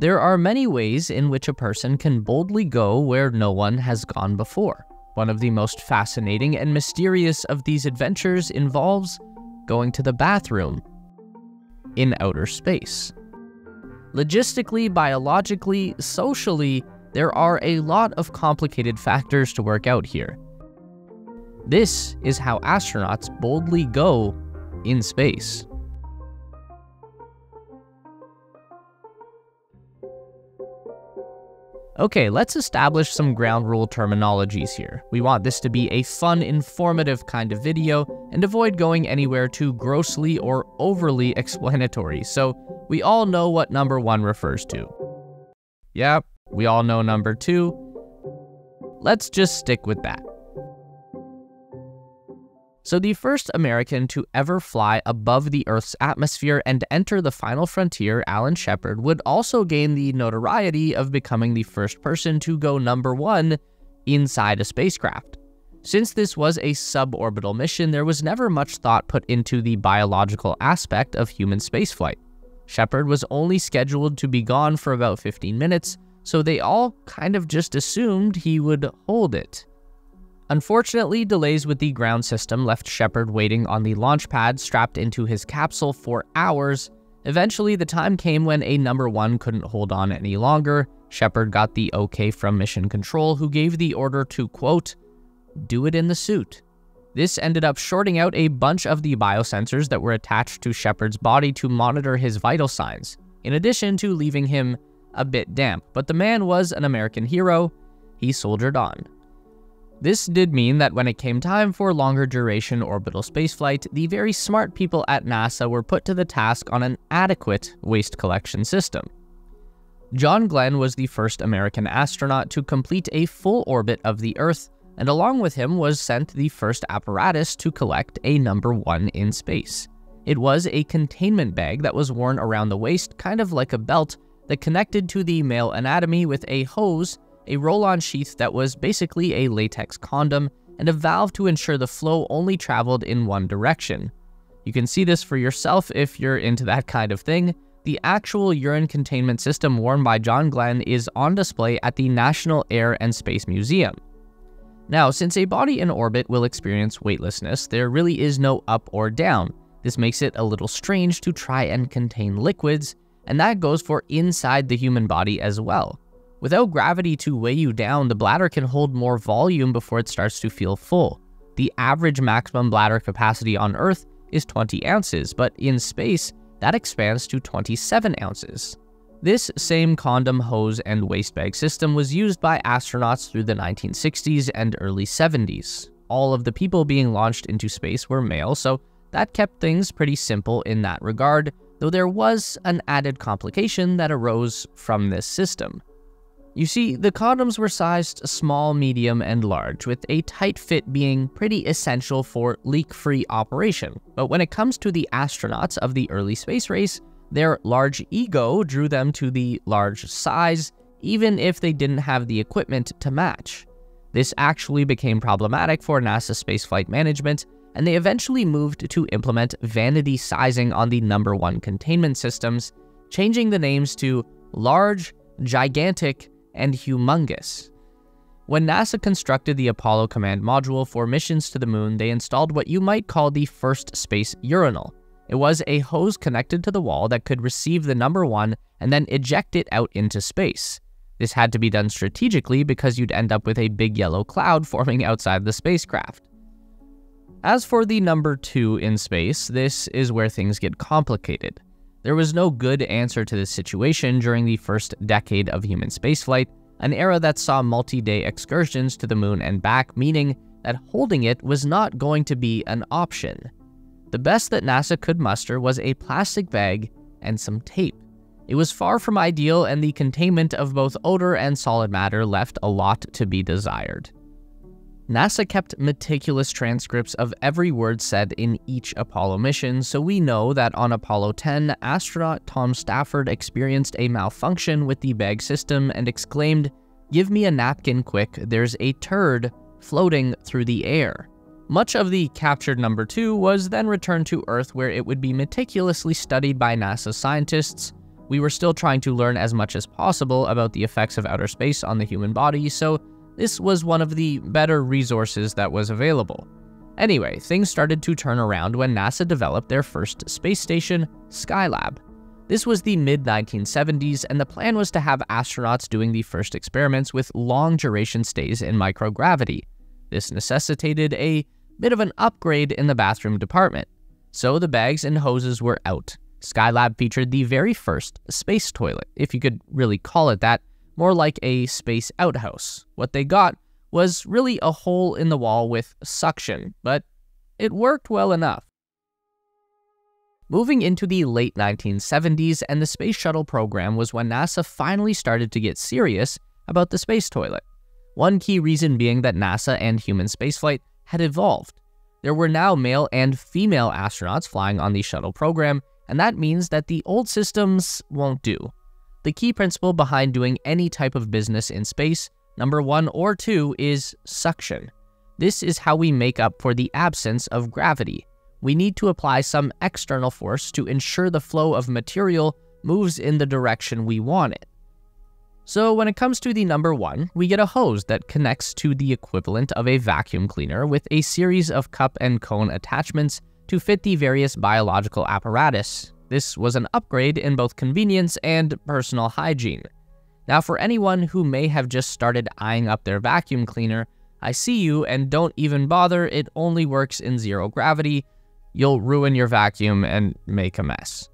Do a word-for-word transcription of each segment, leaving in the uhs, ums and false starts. There are many ways in which a person can boldly go where no one has gone before. One of the most fascinating and mysterious of these adventures involves going to the bathroom in outer space. Logistically, biologically, socially, there are a lot of complicated factors to work out here. This is how astronauts boldly go in space. Okay, let's establish some ground rule terminologies here. We want this to be a fun, informative kind of video and avoid going anywhere too grossly or overly explanatory, so we all know what number one refers to. Yep, we all know number two. Let's just stick with that. So the first American to ever fly above the Earth's atmosphere and enter the final frontier, Alan Shepard, would also gain the notoriety of becoming the first person to go number one inside a spacecraft. Since this was a suborbital mission, there was never much thought put into the biological aspect of human spaceflight. Shepard was only scheduled to be gone for about fifteen minutes, so they all kind of just assumed he would hold it. Unfortunately, delays with the ground system left Shepard waiting on the launch pad strapped into his capsule for hours. Eventually, the time came when a number one couldn't hold on any longer. Shepard got the okay from Mission Control, who gave the order to, quote, do it in the suit. This ended up shorting out a bunch of the biosensors that were attached to Shepard's body to monitor his vital signs, in addition to leaving him a bit damp. But the man was an American hero. He soldiered on. This did mean that when it came time for longer duration orbital spaceflight, the very smart people at NASA were put to the task on an adequate waste collection system. John Glenn was the first American astronaut to complete a full orbit of the Earth, and along with him was sent the first apparatus to collect a number one in space. It was a containment bag that was worn around the waist, kind of like a belt, that connected to the male anatomy with a hose, a roll-on sheath that was basically a latex condom, and a valve to ensure the flow only traveled in one direction. You can see this for yourself if you're into that kind of thing. The actual urine containment system worn by John Glenn is on display at the National Air and Space Museum. Now, since a body in orbit will experience weightlessness, there really is no up or down. This makes it a little strange to try and contain liquids, and that goes for inside the human body as well. Without gravity to weigh you down, the bladder can hold more volume before it starts to feel full. The average maximum bladder capacity on Earth is twenty ounces, but in space, that expands to twenty-seven ounces. This same condom, hose, and waste bag system was used by astronauts through the nineteen sixties and early seventies. All of the people being launched into space were male, so that kept things pretty simple in that regard, though there was an added complication that arose from this system. You see, the condoms were sized small, medium, and large, with a tight fit being pretty essential for leak-free operation. But when it comes to the astronauts of the early space race, their large ego drew them to the large size, even if they didn't have the equipment to match. This actually became problematic for NASA spaceflight management, and they eventually moved to implement vanity sizing on the number one containment systems, changing the names to large, gigantic, and humongous. When NASA constructed the Apollo command module for missions to the moon, they installed what you might call the first space urinal. It was a hose connected to the wall that could receive the number one and then eject it out into space. This had to be done strategically because you'd end up with a big yellow cloud forming outside the spacecraft. As for the number two in space, this is where things get complicated. There was no good answer to this situation during the first decade of human spaceflight, an era that saw multi-day excursions to the moon and back, meaning that holding it was not going to be an option. The best that NASA could muster was a plastic bag and some tape. It was far from ideal, and the containment of both odor and solid matter left a lot to be desired. NASA kept meticulous transcripts of every word said in each Apollo mission, so we know that on Apollo ten, astronaut Tom Stafford experienced a malfunction with the bag system and exclaimed, "Give me a napkin quick, there's a turd floating through the air." Much of the captured number two was then returned to Earth, where it would be meticulously studied by NASA scientists, we were still trying to learn as much as possible about the effects of outer space on the human body, so this was one of the better resources that was available. Anyway, things started to turn around when NASA developed their first space station, Skylab. This was the mid nineteen seventies, and the plan was to have astronauts doing the first experiments with long-duration stays in microgravity. This necessitated a bit of an upgrade in the bathroom department. So the bags and hoses were out. Skylab featured the very first space toilet, if you could really call it that, more like a space outhouse. What they got was really a hole in the wall with suction, but it worked well enough. Moving into the late nineteen seventies and the Space Shuttle program was when NASA finally started to get serious about the space toilet. One key reason being that NASA and human spaceflight had evolved. There were now male and female astronauts flying on the shuttle program, and that means that the old systems won't do. The key principle behind doing any type of business in space, number one or two, is suction. This is how we make up for the absence of gravity. We need to apply some external force to ensure the flow of material moves in the direction we want it. So when it comes to the number one, we get a hose that connects to the equivalent of a vacuum cleaner with a series of cup and cone attachments to fit the various biological apparatus. This was an upgrade in both convenience and personal hygiene. Now, for anyone who may have just started eyeing up their vacuum cleaner, I see you and don't even bother, it only works in zero gravity. You'll ruin your vacuum and make a mess.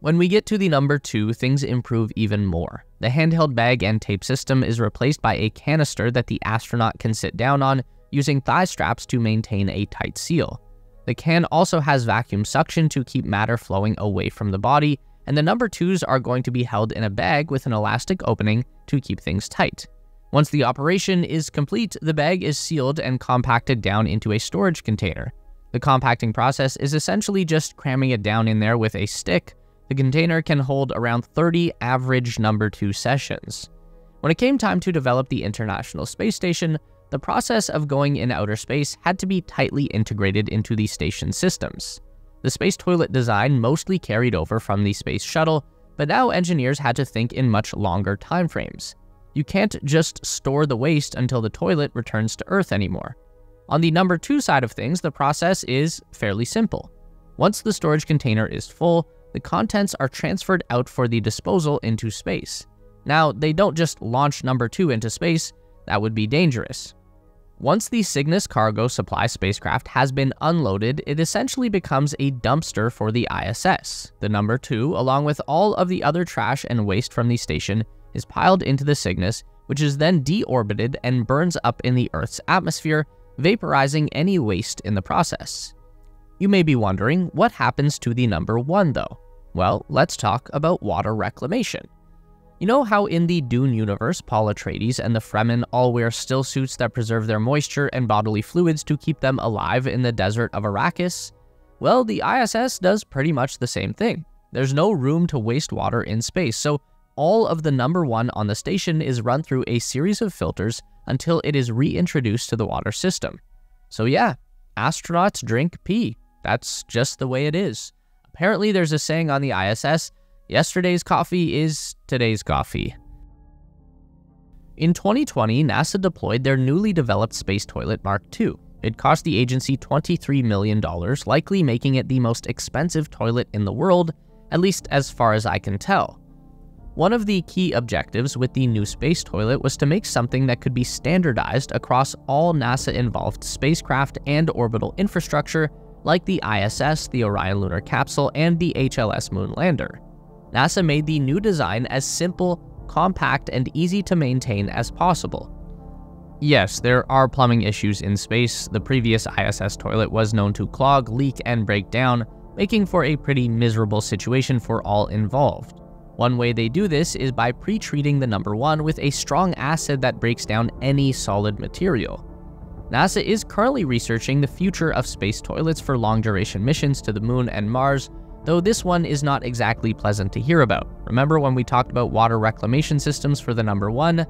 When we get to the number two, things improve even more. The handheld bag and tape system is replaced by a canister that the astronaut can sit down on, using thigh straps to maintain a tight seal. The can also has vacuum suction to keep matter flowing away from the body, and the number twos are going to be held in a bag with an elastic opening to keep things tight. Once the operation is complete, the bag is sealed and compacted down into a storage container. The compacting process is essentially just cramming it down in there with a stick. The container can hold around thirty average number two sessions. When it came time to develop the International Space Station, the process of going in outer space had to be tightly integrated into the station systems. The space toilet design mostly carried over from the Space Shuttle, but now engineers had to think in much longer timeframes. You can't just store the waste until the toilet returns to Earth anymore. On the number two side of things, the process is fairly simple. Once the storage container is full, the contents are transferred out for the disposal into space. Now, they don't just launch number two into space, that would be dangerous. Once the Cygnus cargo supply spacecraft has been unloaded, it essentially becomes a dumpster for the I S S. The number two, along with all of the other trash and waste from the station, is piled into the Cygnus, which is then deorbited and burns up in the Earth's atmosphere, vaporizing any waste in the process. You may be wondering, what happens to the number one though? Well, let's talk about water reclamation. You know how in the Dune universe, Paul Atreides and the Fremen all wear still suits that preserve their moisture and bodily fluids to keep them alive in the desert of Arrakis? Well, the I S S does pretty much the same thing. There's no room to waste water in space, so all of the number one on the station is run through a series of filters until it is reintroduced to the water system. So yeah, astronauts drink pee. That's just the way it is. Apparently, there's a saying on the I S S, yesterday's coffee is today's coffee. In twenty twenty, NASA deployed their newly developed space toilet Mark two. It cost the agency twenty-three million dollars, likely making it the most expensive toilet in the world, at least as far as I can tell. One of the key objectives with the new space toilet was to make something that could be standardized across all NASA-involved spacecraft and orbital infrastructure, like the I S S, the Orion lunar capsule, and the H L S moon lander. NASA made the new design as simple, compact, and easy to maintain as possible. Yes, there are plumbing issues in space. The previous I S S toilet was known to clog, leak, and break down, making for a pretty miserable situation for all involved. One way they do this is by pre-treating the number one with a strong acid that breaks down any solid material. NASA is currently researching the future of space toilets for long-duration missions to the moon and Mars, though this one is not exactly pleasant to hear about. Remember when we talked about water reclamation systems for the number one?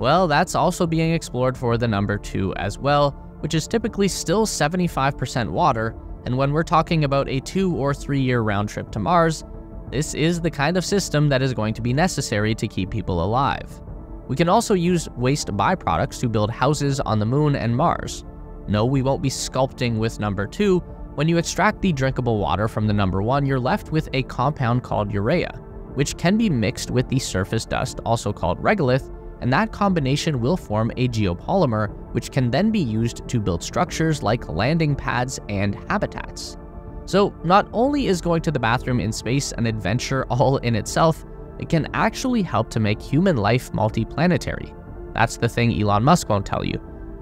Well, that's also being explored for the number two as well, which is typically still seventy-five percent water, and when we're talking about a two or three year round trip to Mars, This is the kind of system that is going to be necessary to keep people alive. We can also use waste byproducts to build houses on the moon and Mars. No, we won't be sculpting with number two. When you extract the drinkable water from the number one, you're left with a compound called urea, which can be mixed with the surface dust, also called regolith, and that combination will form a geopolymer, which can then be used to build structures like landing pads and habitats. So not only is going to the bathroom in space an adventure all in itself, it can actually help to make human life multiplanetary. That's the thing Elon Musk won't tell you,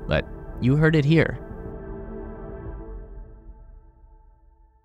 but you heard it here.